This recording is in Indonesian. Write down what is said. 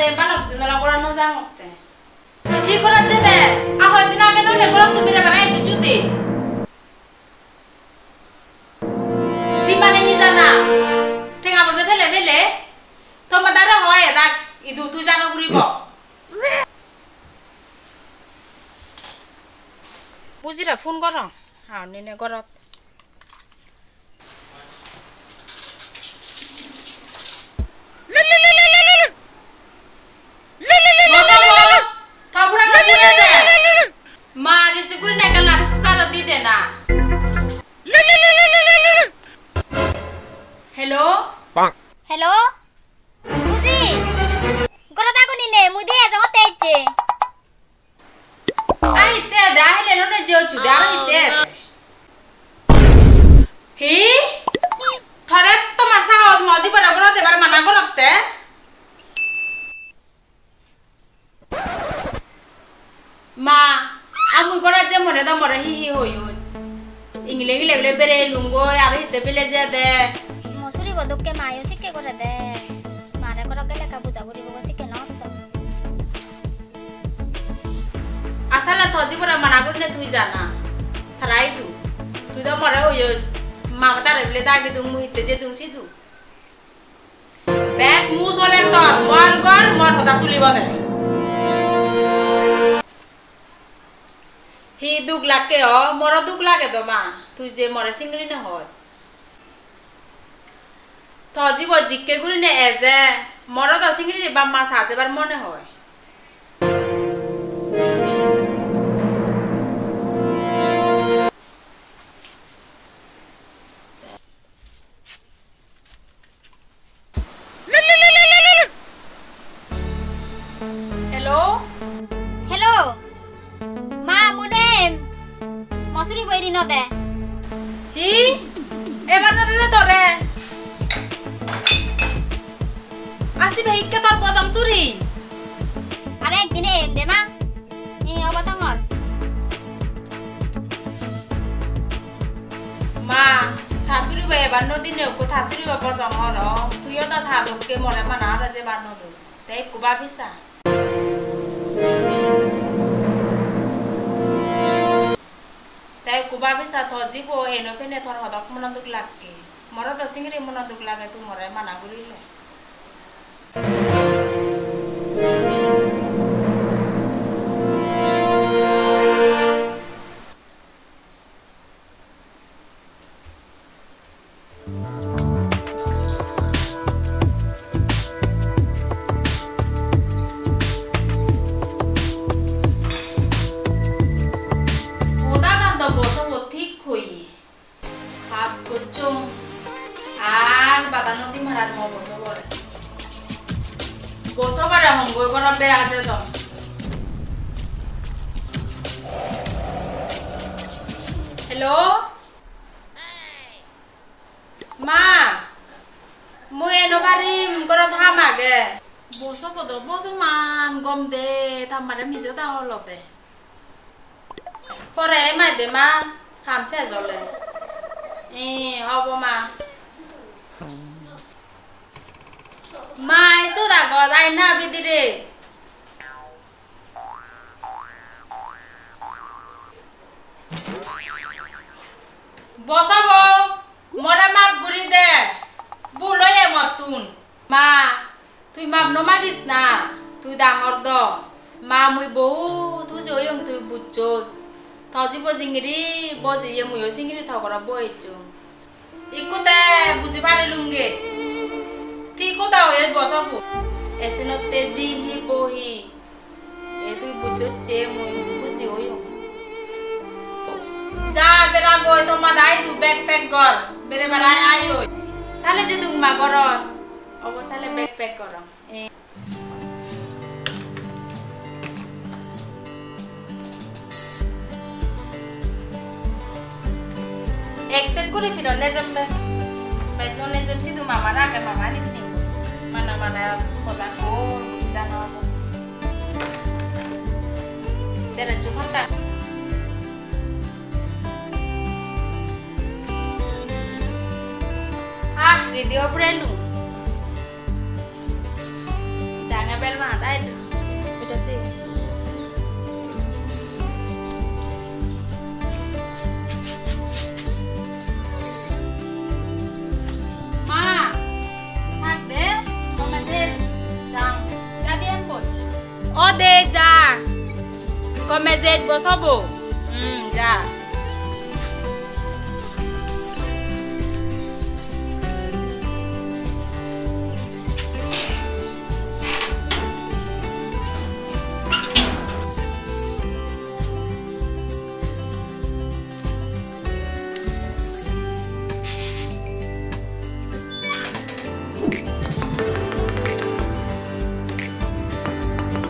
Nene tujhe mora singri na hot toji bo jikke guri ne eje mora da singri ne bamma saje bar mone hoy video brand lu jangan air mata itu beda sih. Ma, hadir, komedir, jang, jadi empon. Ode jang, komedir bosobo, ja.